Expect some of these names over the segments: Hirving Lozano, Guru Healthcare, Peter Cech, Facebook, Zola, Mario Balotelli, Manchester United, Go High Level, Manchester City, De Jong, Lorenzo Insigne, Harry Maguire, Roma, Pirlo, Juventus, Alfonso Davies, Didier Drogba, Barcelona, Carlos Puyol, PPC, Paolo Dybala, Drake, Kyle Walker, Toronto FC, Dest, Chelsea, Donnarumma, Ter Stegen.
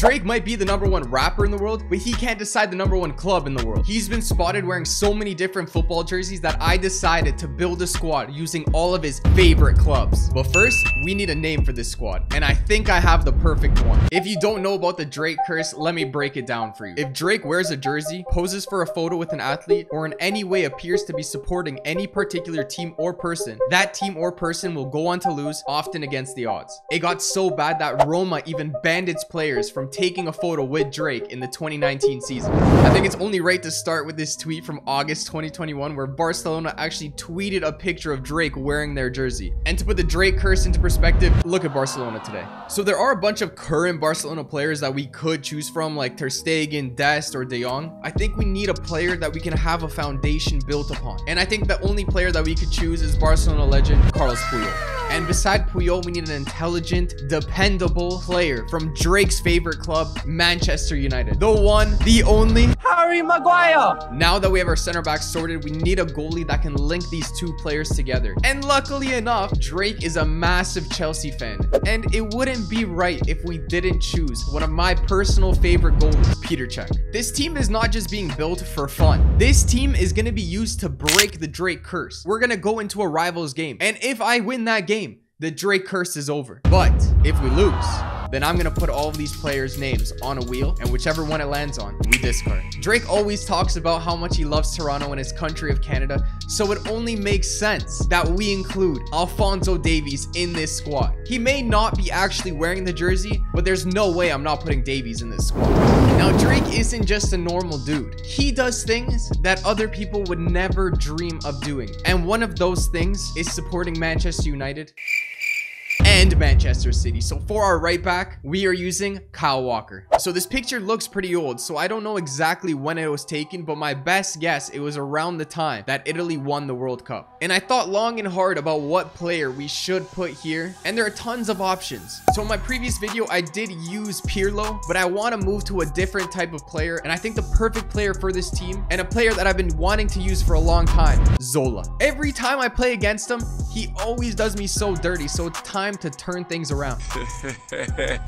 Drake might be the #1 rapper in the world, but he can't decide the #1 club in the world. He's been spotted wearing so many different football jerseys that I decided to build a squad using all of his favorite clubs. But first, we need a name for this squad, and I think I have the perfect one. If you don't know about the Drake curse, let me break it down for you. If Drake wears a jersey, poses for a photo with an athlete, or in any way appears to be supporting any particular team or person, that team or person will go on to lose, often against the odds. It got so bad that Roma even banned its players from taking a photo with Drake in the 2019 season. I think it's only right to start with this tweet from August 2021 where Barcelona actually tweeted a picture of Drake wearing their jersey. And to put the Drake curse into perspective, look at Barcelona today. So there are a bunch of current Barcelona players that we could choose from, like Ter Stegen, Dest, or De Jong. I think we need a player that we can have a foundation built upon. And I think the only player that we could choose is Barcelona legend Carlos Puyol. And beside Puyol, we need an intelligent, dependable player from Drake's favorite club, Manchester United. The one, the only, Harry Maguire. Now that we have our center back sorted, we need a goalie that can link these two players together. And luckily enough, Drake is a massive Chelsea fan. And it wouldn't be right if we didn't choose one of my personal favorite goalies, Peter Cech. This team is not just being built for fun. This team is going to be used to break the Drake curse. We're going to go into a rivals game. And if I win that game, the Drake curse is over. But if we lose, then I'm going to put all of these players' names on a wheel, and whichever one it lands on, we discard. Drake always talks about how much he loves Toronto and his country of Canada, so it only makes sense that we include Alfonso Davies in this squad. He may not be actually wearing the jersey, but there's no way I'm not putting Davies in this squad. Now, Drake isn't just a normal dude. He does things that other people would never dream of doing, and one of those things is supporting Manchester United and Manchester City. So for our right back, we are using Kyle Walker. So this picture looks pretty old, so I don't know exactly when it was taken, but my best guess, it was around the time that Italy won the World Cup. And I thought long and hard about what player we should put here, and there are tons of options. So in my previous video, I did use Pirlo, but I want to move to a different type of player, and I think the perfect player for this team, and a player that I've been wanting to use for a long time, Zola. Every time I play against him, he always does me so dirty, so it's time to turn things around.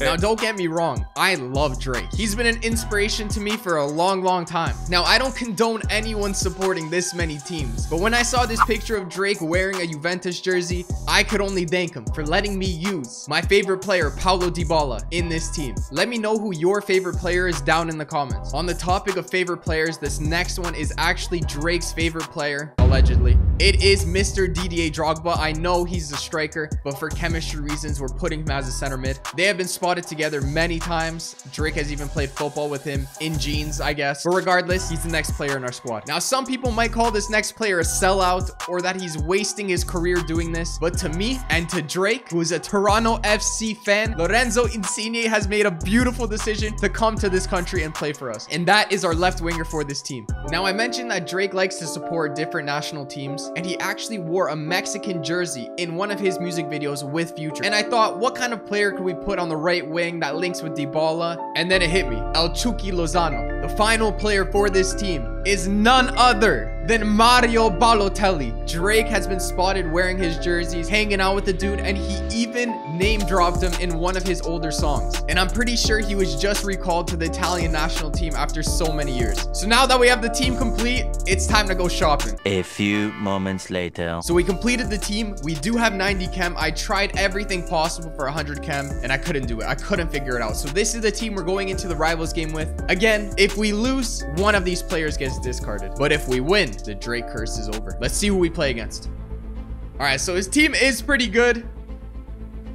Now, don't get me wrong, I love Drake. He's been an inspiration to me for a long time. Now, I don't condone anyone supporting this many teams, but when I saw this picture of Drake wearing a Juventus jersey, I could only thank him for letting me use my favorite player, Paolo Dybala, in this team. Let me know who your favorite player is down in the comments. On the topic of favorite players, this next one is actually Drake's favorite player, allegedly. It is Mr. Didier Drogba. I know he's a striker, but for chemistry reasons, we're putting him as a center mid. They have been spotted together many times. Drake has even played football with him in jeans, I guess. But regardless, he's the next player in our squad. Now, some people might call this next player a sellout or that he's wasting his career doing this. But to me and to Drake, who is a Toronto FC fan, Lorenzo Insigne has made a beautiful decision to come to this country and play for us. And that is our left winger for this team. Now, I mentioned that Drake likes to support different national teams, and he actually wore a Mexican jersey in one of his music videos with Future. And I thought, what kind of player could we put on the right wing that links with Dybala? And then it hit me, El Chucky Lozano. The final player for this team is none other than Mario Balotelli. Drake has been spotted wearing his jerseys, hanging out with the dude, and he even name dropped him in one of his older songs. And I'm pretty sure he was just recalled to the Italian national team after so many years. So now that we have the team complete, it's time to go shopping. A few moments later. So we completed the team. We do have 90 chem. I tried everything possible for 100 chem, and I couldn't do it. I couldn't figure it out. So this is the team we're going into the rivals game with. Again, if we lose, one of these players gets discarded. But if we win, the Drake curse is over. Let's see who we play against. All right, so his team is pretty good.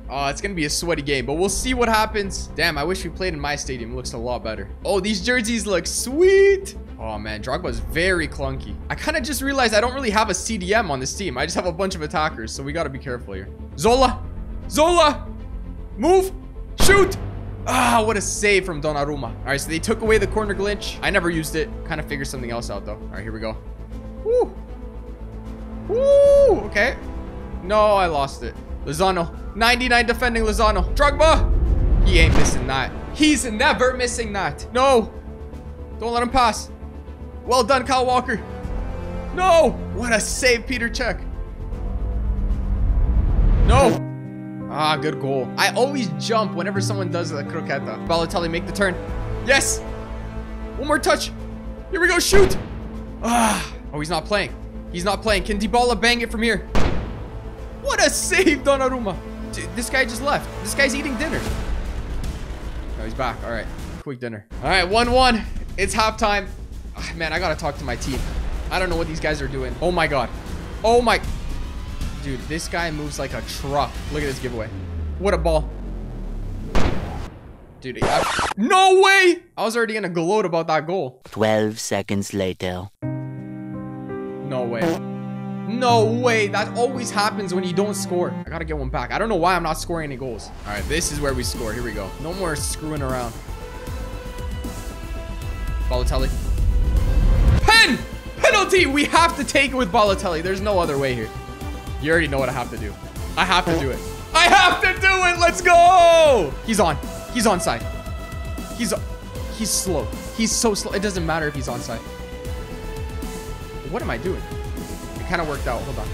Oh, it's going to be a sweaty game, but we'll see what happens. Damn, I wish we played in my stadium. It looks a lot better. Oh, these jerseys look sweet. Oh, man, Drogba's very clunky. I kind of just realized I don't really have a CDM on this team. I just have a bunch of attackers, so we got to be careful here. Zola! Zola! Move! Shoot! Ah, what a save from Donnarumma. All right, so they took away the corner glitch. I never used it. Kind of figured something else out, though. All right, here we go. Woo! Woo! Okay. No, I lost it. Lozano, 99 defending Lozano. Drogba, he ain't missing that. He's never missing that. No, don't let him pass. Well done, Kyle Walker. No, what a save, Peter Cech. No, Ah, good goal. I always jump whenever someone does a croqueta. Balotelli, make the turn. Yes! One more touch. Here we go, shoot! Ah. Oh, he's not playing. He's not playing. Can Dybala bang it from here? What a save, Donnarumma. Dude, this guy just left. This guy's eating dinner. Oh, he's back. All right. Quick dinner. All right, 1-1. It's halftime. Oh, man, I got to talk to my team. I don't know what these guys are doing. Oh, my God. Oh, my... Dude, this guy moves like a truck. Look at this giveaway. What a ball. Dude, no way! I was already going to gloat about that goal. 12 seconds later. No way. No way. That always happens when you don't score. I got to get one back. I don't know why I'm not scoring any goals. All right, this is where we score. Here we go. No more screwing around. Balotelli. Pen! Penalty! We have to take it with Balotelli. There's no other way here. You already know what I have to do. I have to do it. I have to do it! Let's go! He's on. He's onside. He's slow. He's so slow. It doesn't matter if he's onside. What am I doing? It kind of worked out. Hold on.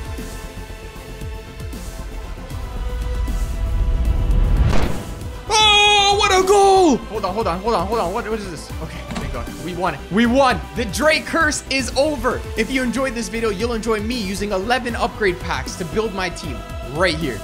Oh, what a goal! Hold on. What is this? Okay, thank God. We won it. We won. The Drake curse is over. If you enjoyed this video, you'll enjoy me using 11 upgrade packs to build my team right here.